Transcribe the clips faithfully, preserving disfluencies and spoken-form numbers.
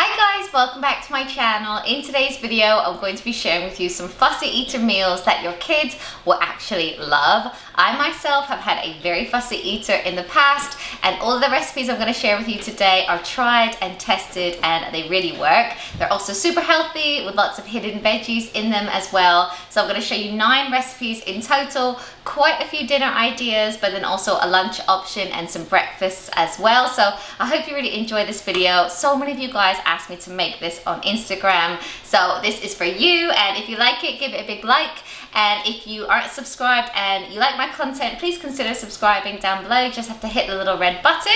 Hi guys, welcome back to my channel. In today's video I'm going to be sharing with you some fussy eater meals that your kids will actually love. I myself have had a very fussy eater in the past, and all of the recipes I'm going to share with you today are tried and tested and they really work. They're also super healthy with lots of hidden veggies in them as well. So I'm going to show you nine recipes in total, quite a few dinner ideas, but then also a lunch option and some breakfasts as well. So I hope you really enjoy this video. So many of you guys asked me to make this on Instagram, so this is for you. And if you like it, give it a big like. And if you aren't subscribed and you like my content, please consider subscribing down below. You just have to hit the little red button.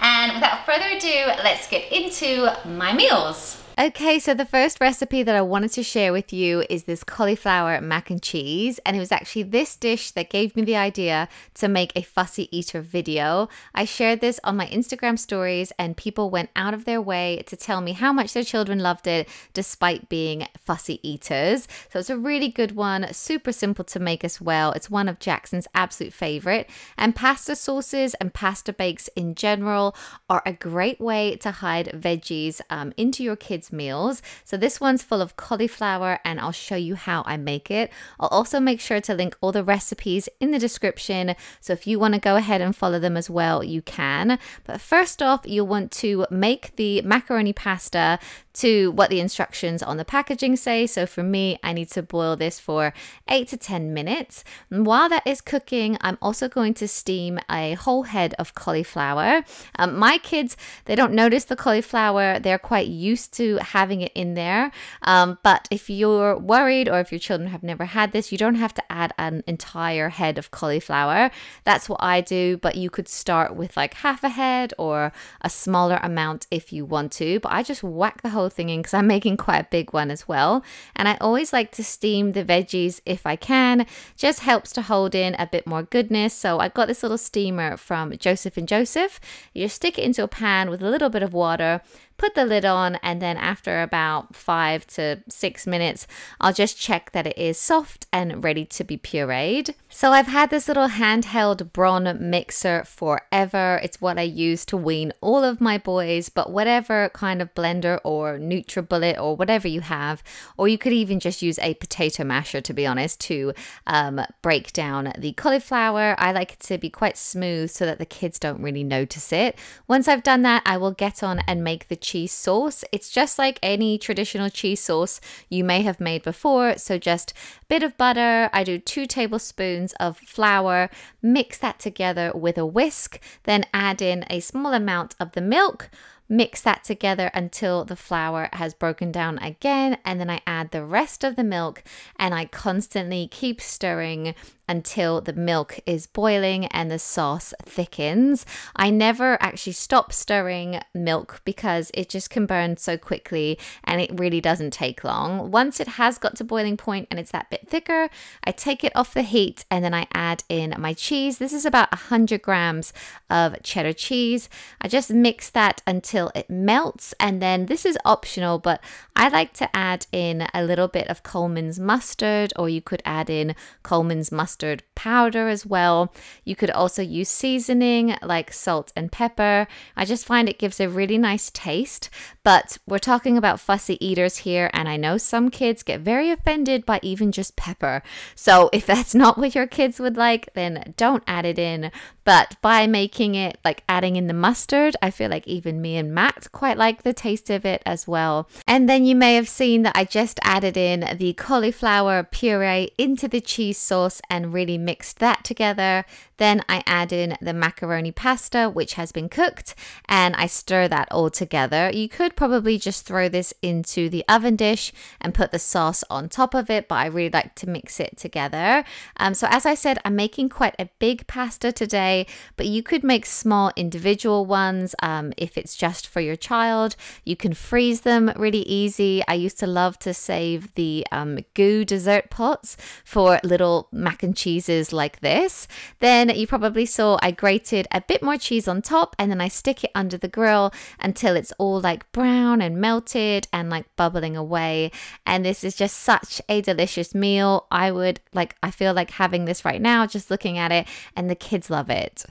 And without further ado, let's get into my meals. Okay, so the first recipe that I wanted to share with you is this cauliflower mac and cheese, and it was actually this dish that gave me the idea to make a fussy eater video. I shared this on my Instagram stories and people went out of their way to tell me how much their children loved it despite being fussy eaters. So it's a really good one, super simple to make as well. It's one of Jackson's absolute favorite, and pasta sauces and pasta bakes in general are a great way to hide veggies um, into your kids' meals. So this one's full of cauliflower and I'll show you how I make it. I'll also make sure to link all the recipes in the description, so if you want to go ahead and follow them as well, you can. But first off, you'll want to make the macaroni pasta to what the instructions on the packaging say. So for me, I need to boil this for eight to ten minutes. And while that is cooking, I'm also going to steam a whole head of cauliflower. Um, my kids, they don't notice the cauliflower. They're quite used to having it in there. Um, but if you're worried or if your children have never had this, you don't have to add an entire head of cauliflower. That's what I do, but you could start with like half a head or a smaller amount if you want to. But I just whack the whole thing in because I'm making quite a big one as well. And I always like to steam the veggies if I can, just helps to hold in a bit more goodness. So I got this little steamer from Joseph and Joseph. You stick it into a pan with a little bit of water, put the lid on, and then after about five to six minutes, I'll just check that it is soft and ready to be pureed. So I've had this little handheld Braun mixer forever. It's what I use to wean all of my boys, but whatever kind of blender or Nutribullet or whatever you have, or you could even just use a potato masher, to be honest, to um, break down the cauliflower. I like it to be quite smooth so that the kids don't really notice it. Once I've done that, I will get on and make the cheese sauce. It's just like any traditional cheese sauce you may have made before. So just a bit of butter. I do two tablespoons of flour, mix that together with a whisk, then add in a small amount of the milk. Mix that together until the flour has broken down again, and then I add the rest of the milk and I constantly keep stirring until the milk is boiling and the sauce thickens. I never actually stop stirring milk because it just can burn so quickly and it really doesn't take long. Once it has got to boiling point and it's that bit thicker, I take it off the heat and then I add in my cheese. This is about one hundred grams of cheddar cheese. I just mix that until it melts, and then this is optional, but I like to add in a little bit of Coleman's mustard, or you could add in Coleman's mustard powder as well. You could also use seasoning like salt and pepper. I just find it gives a really nice taste, but we're talking about fussy eaters here, and I know some kids get very offended by even just pepper. So if that's not what your kids would like, then don't add it in. But by making it, like adding in the mustard, I feel like even me and Matt quite like the taste of it as well. And then you may have seen that I just added in the cauliflower puree into the cheese sauce and And really mixed that together. Then I add in the macaroni pasta, which has been cooked, and I stir that all together. You could probably just throw this into the oven dish and put the sauce on top of it, but I really like to mix it together. Um, so as I said, I'm making quite a big pasta today, but you could make small individual ones um, if it's just for your child. You can freeze them really easy. I used to love to save the um, goo dessert pots for little mac and and cheeses like this. Then you probably saw I grated a bit more cheese on top, and then I stick it under the grill until it's all like brown and melted and like bubbling away. And this is just such a delicious meal. I would like I feel like having this right now, just looking at it, and the kids love it.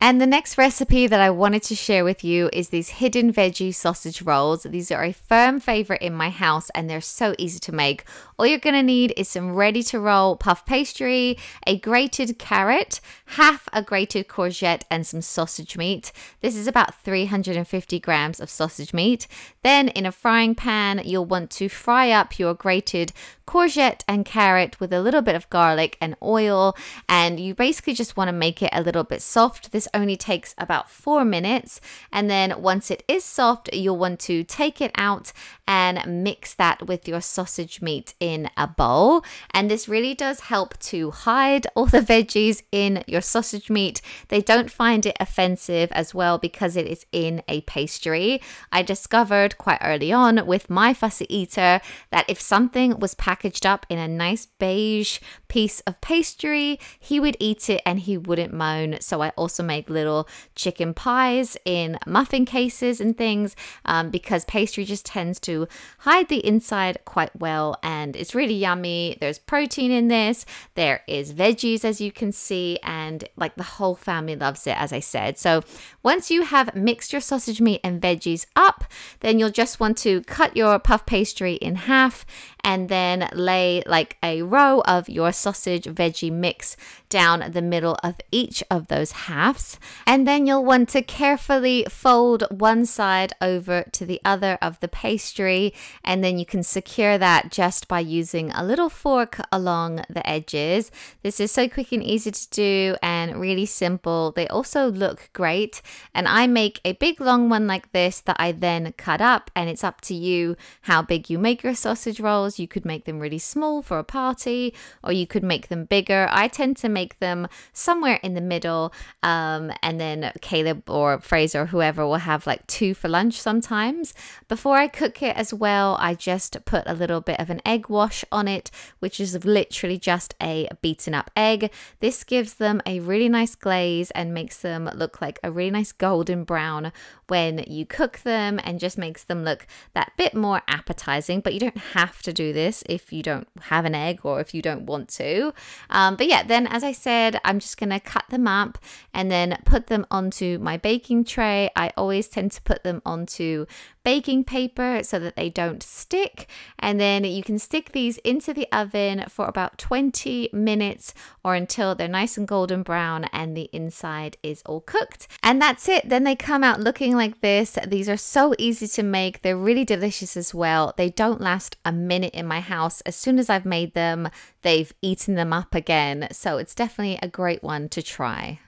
And the next recipe that I wanted to share with you is these hidden veggie sausage rolls. These are a firm favorite in my house and they're so easy to make. All you're gonna need is some ready to roll puff pastry, a grated carrot, half a grated courgette and some sausage meat. This is about three hundred fifty grams of sausage meat. Then in a frying pan, you'll want to fry up your grated courgette and carrot with a little bit of garlic and oil, and you basically just want to make it a little bit soft. This only takes about four minutes, and then once it is soft you'll want to take it out and mix that with your sausage meat in a bowl. And this really does help to hide all the veggies in your sausage meat. They don't find it offensive as well because it is in a pastry. I discovered quite early on with My Fussy Eater that if something was packaged packaged up in a nice beige piece of pastry, he would eat it and he wouldn't moan. So I also make little chicken pies in muffin cases and things um, because pastry just tends to hide the inside quite well, and it's really yummy. There's protein in this, there is veggies as you can see, and like the whole family loves it, as I said. So once you have mixed your sausage meat and veggies up, then you'll just want to cut your puff pastry in half and then lay like a row of your sausage veggie mix down the middle of each of those halves. And then you'll want to carefully fold one side over to the other of the pastry, and then you can secure that just by using a little fork along the edges. This is so quick and easy to do and really simple. They also look great, and I make a big long one like this that I then cut up, and it's up to you how big you make your sausage rolls. You could make them really small for a party, or you could make them bigger. I tend to make them somewhere in the middle, um, and then Caleb or Fraser or whoever will have like two for lunch sometimes. Before I cook it as well, I just put a little bit of an egg wash on it, which is literally just a beaten up egg. This gives them a really nice glaze and makes them look like a really nice golden brown when you cook them, and just makes them look that bit more appetizing. But you don't have to do this if you don't have an egg or if you don't want to. Um, but yeah, then as I said, I'm just gonna cut them up and then put them onto my baking tray. I always tend to put them onto baking paper so that they don't stick, and then you can stick these into the oven for about twenty minutes or until they're nice and golden brown and the inside is all cooked. And that's it, then they come out looking like this. These are so easy to make, they're really delicious as well. They don't last a minute in my house. As soon as I've made them, they've eaten them up again, so it's definitely a great one to try.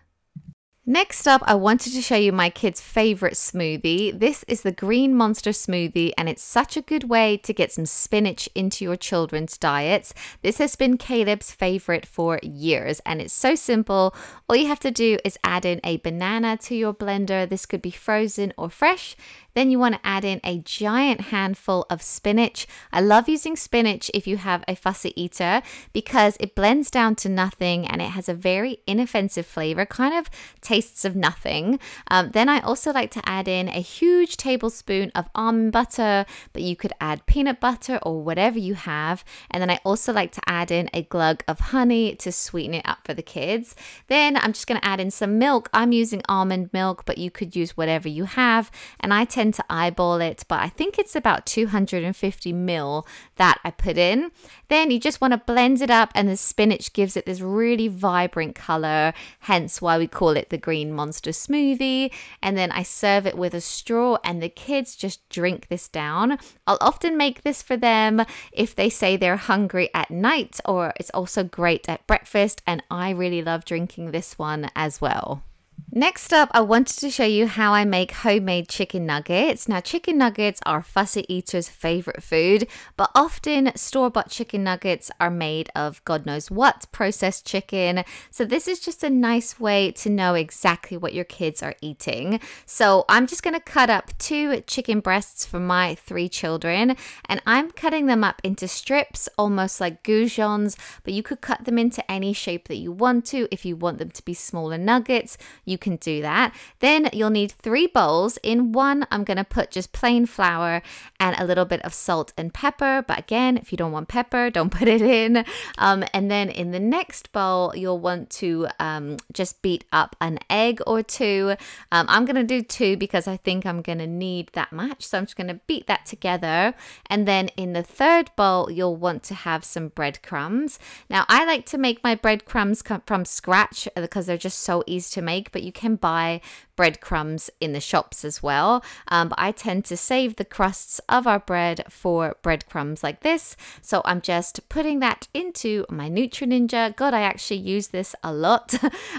Next up, I wanted to show you my kids' favorite smoothie. This is the Green Monster Smoothie, and it's such a good way to get some spinach into your children's diets. This has been Caleb's favorite for years, and it's so simple. All you have to do is add in a banana to your blender. This could be frozen or fresh. Then you want to add in a giant handful of spinach. I love using spinach if you have a fussy eater because it blends down to nothing and it has a very inoffensive flavor, kind of tastes of nothing. Um, then I also like to add in a huge tablespoon of almond butter, but you could add peanut butter or whatever you have. And then I also like to add in a glug of honey to sweeten it up for the kids. Then I'm just going to add in some milk. I'm using almond milk, but you could use whatever you have. And I take tend to eyeball it, but I think it's about two hundred fifty mil that I put in. Then you just want to blend it up, and the spinach gives it this really vibrant color, hence why we call it the Green Monster Smoothie. And then I serve it with a straw, and the kids just drink this down. I'll often make this for them if they say they're hungry at night, or it's also great at breakfast, and I really love drinking this one as well. Next up, I wanted to show you how I make homemade chicken nuggets. Now, chicken nuggets are fussy eaters' favorite food, but often store-bought chicken nuggets are made of God knows what processed chicken. So this is just a nice way to know exactly what your kids are eating. So I'm just gonna cut up two chicken breasts for my three children, and I'm cutting them up into strips, almost like goujons, but you could cut them into any shape that you want to. If you want them to be smaller nuggets, you can do that. Then you'll need three bowls. In one, I'm going to put just plain flour and a little bit of salt and pepper. But again, if you don't want pepper, don't put it in. Um, and then in the next bowl, you'll want to um, just beat up an egg or two. Um, I'm going to do two because I think I'm going to need that much. So I'm just going to beat that together. And then in the third bowl, you'll want to have some breadcrumbs. Now, I like to make my breadcrumbs from scratch because they're just so easy to make, but you can buy breadcrumbs in the shops as well. Um, but I tend to save the crusts of our bread for breadcrumbs like this. So I'm just putting that into my Nutri Ninja. God, I actually use this a lot.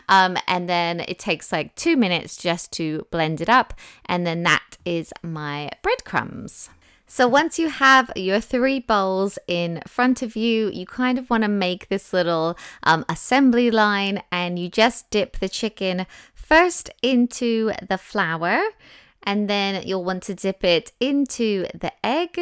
um, and then it takes like two minutes just to blend it up. And then that is my breadcrumbs. So once you have your three bowls in front of you, you kind of want to make this little um, assembly line, and you just dip the chicken first into the flour, and then you'll want to dip it into the egg,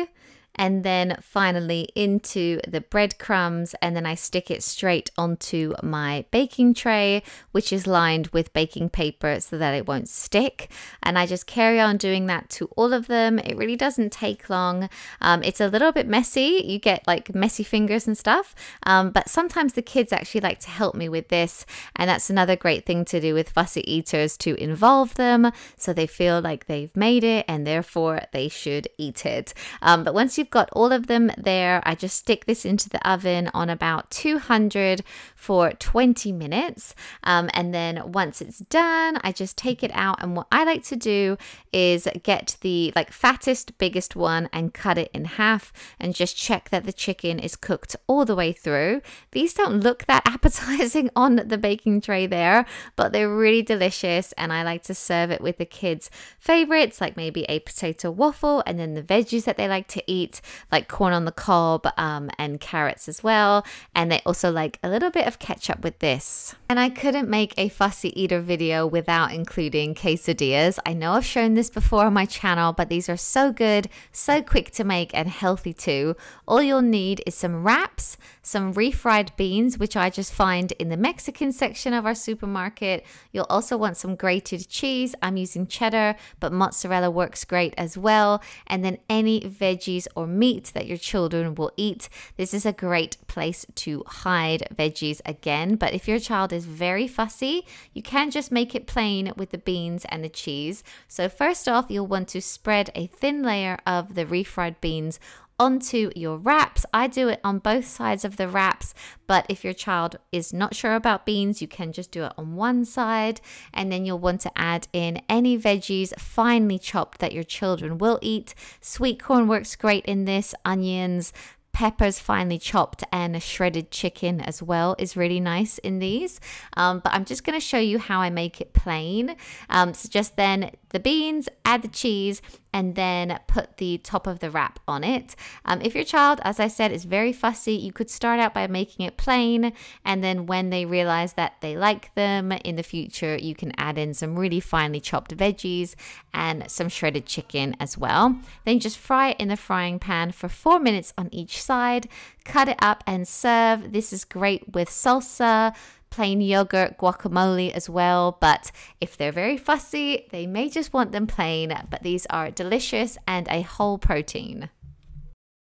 and then finally into the breadcrumbs. And then I stick it straight onto my baking tray, which is lined with baking paper so that it won't stick. And I just carry on doing that to all of them. It really doesn't take long. Um, it's a little bit messy. You get like messy fingers and stuff. Um, but sometimes the kids actually like to help me with this. And that's another great thing to do with fussy eaters, to involve them so they feel like they've made it and therefore they should eat it. Um, but once you've got all of them there, I just stick this into the oven on about two hundred for twenty minutes, um, and then once it's done, I just take it out. And what I like to do is get the like fattest, biggest one and cut it in half, and just check that the chicken is cooked all the way through. These don't look that appetizing on the baking tray there, but they're really delicious, and I like to serve it with the kids' favorites, like maybe a potato waffle, and then the veggies that they like to eat, like corn on the cob um, and carrots as well. And they also like a little bit of ketchup with this. And I couldn't make a fussy eater video without including quesadillas. I know I've shown this before on my channel, but these are so good, so quick to make, and healthy too. All you'll need is some wraps, some refried beans, which I just find in the Mexican section of our supermarket. You'll also want some grated cheese. I'm using cheddar, but mozzarella works great as well. And then any veggies or meat that your children will eat. This is a great place to hide veggies again, but if your child is very fussy, you can just make it plain with the beans and the cheese. So first off, you'll want to spread a thin layer of the refried beans onto your wraps. I do it on both sides of the wraps, but if your child is not sure about beans, you can just do it on one side. And then you'll want to add in any veggies finely chopped that your children will eat. Sweet corn works great in this, onions, peppers finely chopped, and a shredded chicken as well is really nice in these. Um, but I'm just going to show you how I make it plain. Um, so just then the beans, add the cheese, and then put the top of the wrap on it. Um, if your child, as I said, is very fussy, you could start out by making it plain, and then when they realize that they like them in the future, you can add in some really finely chopped veggies and some shredded chicken as well. Then just fry it in the frying pan for four minutes on each side, cut it up and serve. This is great with salsa, plain yogurt, guacamole as well. But if they're very fussy, they may just want them plain, but these are delicious and a whole protein.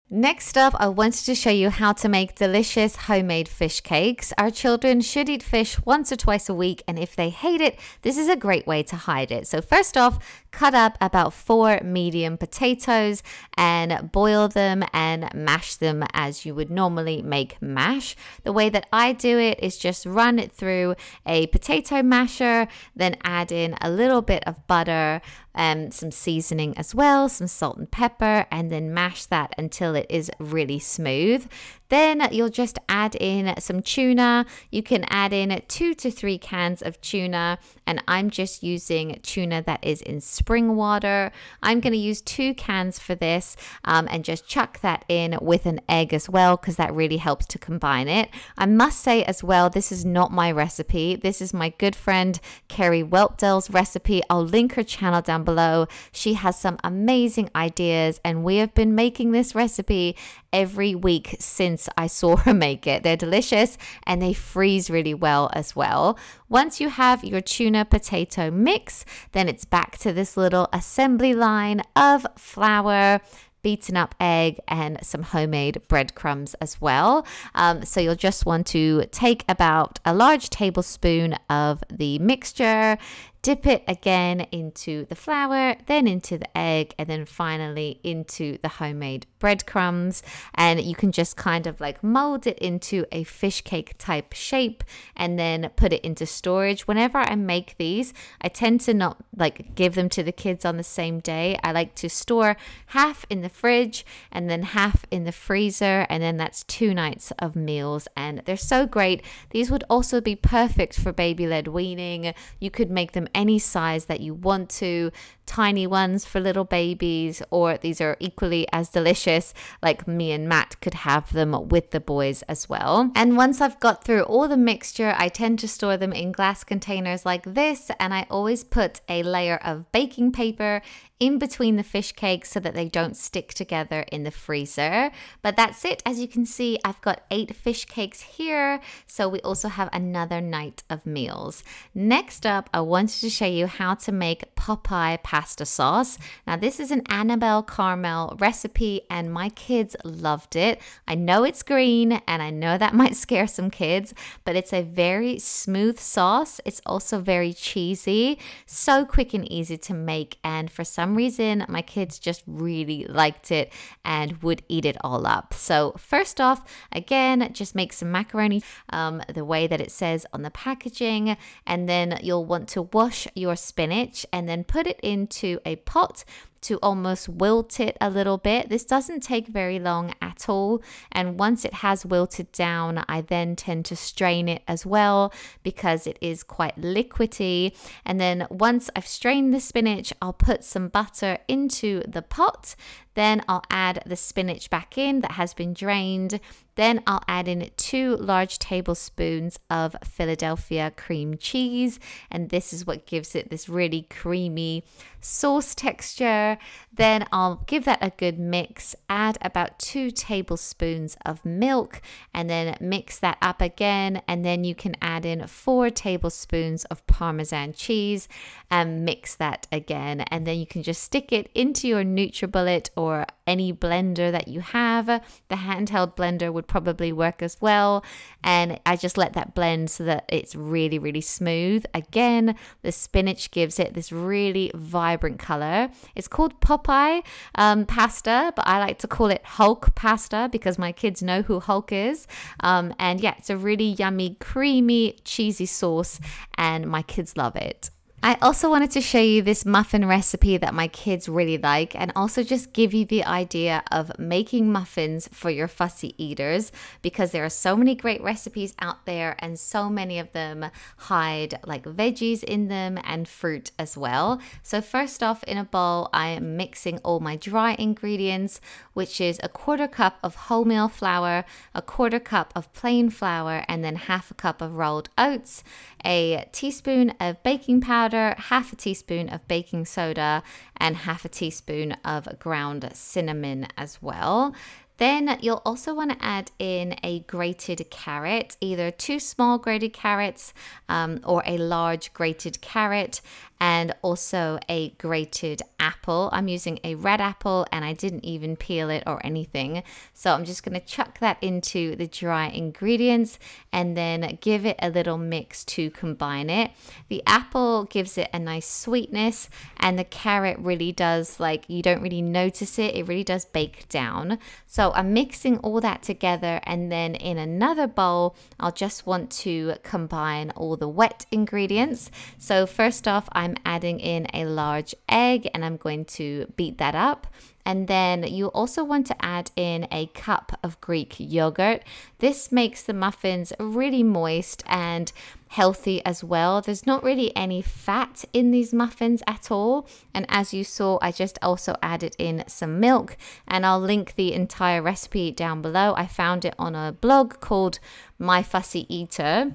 Next up, I wanted to show you how to make delicious homemade fish cakes. Our children should eat fish once or twice a week, and if they hate it, this is a great way to hide it. So first off, cut up about four medium potatoes and boil them and mash them as you would normally make mash. The way that I do it is just run it through a potato masher, then add in a little bit of butter, Um, some seasoning as well, some salt and pepper, and then mash that until it is really smooth. Then you'll just add in some tuna. You can add in two to three cans of tuna, and I'm just using tuna that is in spring water. I'm going to use two cans for this, um, and just chuck that in with an egg as well, because that really helps to combine it. I must say as well, this is not my recipe. This is my good friend Kerry Weltdale's recipe. I'll link her channel down below. She has some amazing ideas, and we have been making this recipe every week since since I saw her make it. They're delicious and they freeze really well as well. Once you have your tuna potato mix, then it's back to this little assembly line of flour, beaten up egg, and some homemade breadcrumbs as well. Um, so you'll just want to take about a large tablespoon of the mixture, dip it again into the flour, then into the egg, and then finally into the homemade breadcrumbs. And you can just kind of like mold it into a fish cake type shape and then put it into storage. Whenever I make these, I tend to not like give them to the kids on the same day. I like to store half in the fridge and then half in the freezer, and then that's two nights of meals, and they're so great. These would also be perfect for baby-led weaning. You could make them any size that you want to, tiny ones for little babies, or these are equally as delicious, like me and Matt could have them with the boys as well. And once I've got through all the mixture, I tend to store them in glass containers like this, and I always put a layer of baking paper in between the fish cakes so that they don't stick together in the freezer. But that's it. As you can see, I've got eight fish cakes here, so we also have another night of meals. Next up, I wanted to show you how to make Popeye pasta sauce. Now this is an Annabel Karmel recipe and my kids loved it. I know it's green and I know that might scare some kids, but it's a very smooth sauce. It's also very cheesy, so quick and easy to make, and for some reason my kids just really liked it and would eat it all up. So first off, again, just make some macaroni um, the way that it says on the packaging, and then you'll want to wash your spinach and then put it into a pot to almost wilt it a little bit. This doesn't take very long at all, and once it has wilted down, I then tend to strain it as well because it is quite liquidy. And then once I've strained the spinach, I'll put some butter into the pot, then I'll add the spinach back in that has been drained, then I'll add in two large tablespoons of Philadelphia cream cheese, and this is what gives it this really creamy sauce texture. Then I'll give that a good mix, add about two tablespoons of milk, and then mix that up again, and then you can add in four tablespoons of Parmesan cheese and mix that again, and then you can just stick it into your Nutribullet or any blender that you have. The handheld blender would probably work as well, and I just let that blend so that it's really really smooth. Again, the spinach gives it this really vibrant color. It's called Popeye um, pasta, but I like to call it Hulk pasta because my kids know who Hulk is, um, and yeah, it's a really yummy creamy cheesy sauce and my kids love it. I also wanted to show you this muffin recipe that my kids really like, and also just give you the idea of making muffins for your fussy eaters, because there are so many great recipes out there and so many of them hide like veggies in them and fruit as well. So first off, in a bowl I am mixing all my dry ingredients, which is a quarter cup of wholemeal flour, a quarter cup of plain flour, and then half a cup of rolled oats, a teaspoon of baking powder, half a teaspoon of baking soda, and half a teaspoon of ground cinnamon as well. Then you'll also want to add in a grated carrot, either two small grated carrots um, or a large grated carrot, and also a grated apple. I'm using a red apple and I didn't even peel it or anything. So I'm just going to chuck that into the dry ingredients and then give it a little mix to combine it. The apple gives it a nice sweetness, and the carrot really does, like, you don't really notice it. It really does bake down. So I'm mixing all that together, and then in another bowl, I'll just want to combine all the wet ingredients. So first off, I I'm adding in a large egg and I'm going to beat that up. And then you also want to add in a cup of Greek yogurt. This makes the muffins really moist and healthy as well. There's not really any fat in these muffins at all. And as you saw, I just also added in some milk, and I'll link the entire recipe down below. I found it on a blog called My Fussy Eater,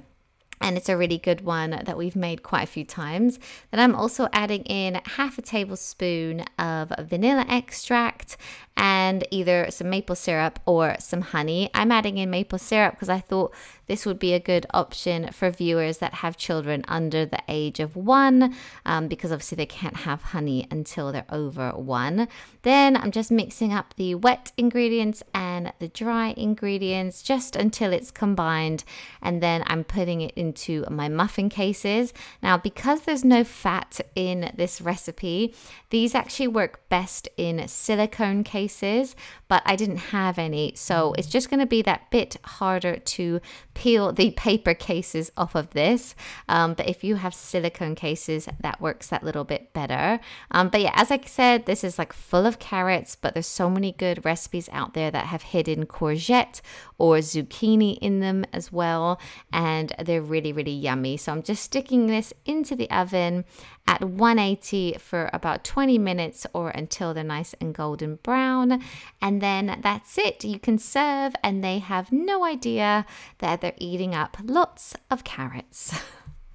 and it's a really good one that we've made quite a few times. Then I'm also adding in half a tablespoon of vanilla extract and either some maple syrup or some honey. I'm adding in maple syrup because I thought this would be a good option for viewers that have children under the age of one, um, because obviously they can't have honey until they're over one. Then I'm just mixing up the wet ingredients and the dry ingredients just until it's combined, and then I'm putting it into my muffin cases. Now, because there's no fat in this recipe, these actually work best in silicone cases, but I didn't have any, so it's just going to be that bit harder to peel the paper cases off of this, um, but if you have silicone cases, that works that little bit better. Um, but yeah, as I said, this is like full of carrots, but there's so many good recipes out there that have hidden courgette or zucchini in them as well, and they're really, really yummy. So I'm just sticking this into the oven at one eighty for about twenty minutes or until they're nice and golden brown, and then that's it. You can serve, and they have no idea that they're eating up lots of carrots.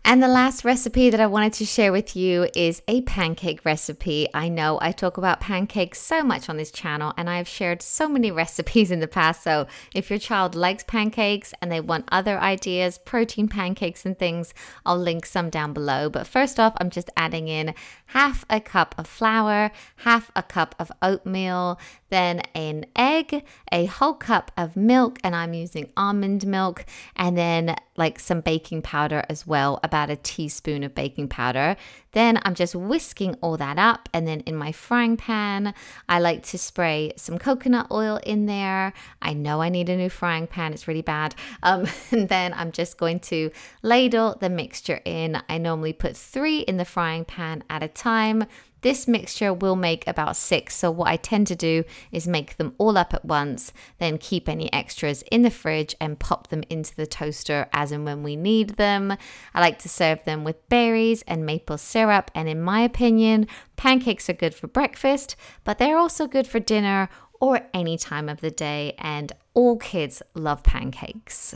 And the last recipe that I wanted to share with you is a pancake recipe. I know I talk about pancakes so much on this channel, and I've shared so many recipes in the past. So if your child likes pancakes and they want other ideas, protein pancakes and things, I'll link some down below. But first off, I'm just adding in half a cup of flour, half a cup of oatmeal, then an egg, a whole cup of milk, and I'm using almond milk, and then like some baking powder as well, about a teaspoon of baking powder. Then I'm just whisking all that up, and then in my frying pan, I like to spray some coconut oil in there. I know I need a new frying pan, it's really bad. Um, and then I'm just going to ladle the mixture in. I normally put three in the frying pan at a time. This mixture will make about six, so what I tend to do is make them all up at once, then keep any extras in the fridge and pop them into the toaster as and when we need them. I like to serve them with berries and maple syrup, and in my opinion, pancakes are good for breakfast, but they're also good for dinner or any time of the day, and all kids love pancakes.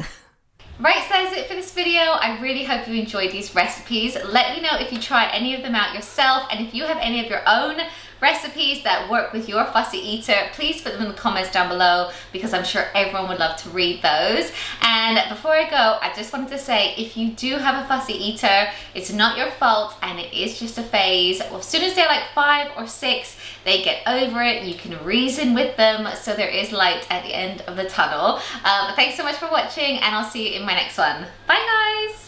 Right, so that's it for this video. I really hope you enjoyed these recipes. Let me know if you try any of them out yourself, and if you have any of your own recipes that work with your fussy eater, please put them in the comments down below, because I'm sure everyone would love to read those. And before I go, I just wanted to say, if you do have a fussy eater, it's not your fault, and it is just a phase. Well, as soon as they're like five or six, they get over it. You can reason with them, so there is light at the end of the tunnel. Uh, but thanks so much for watching, and I'll see you in my next one. Bye guys!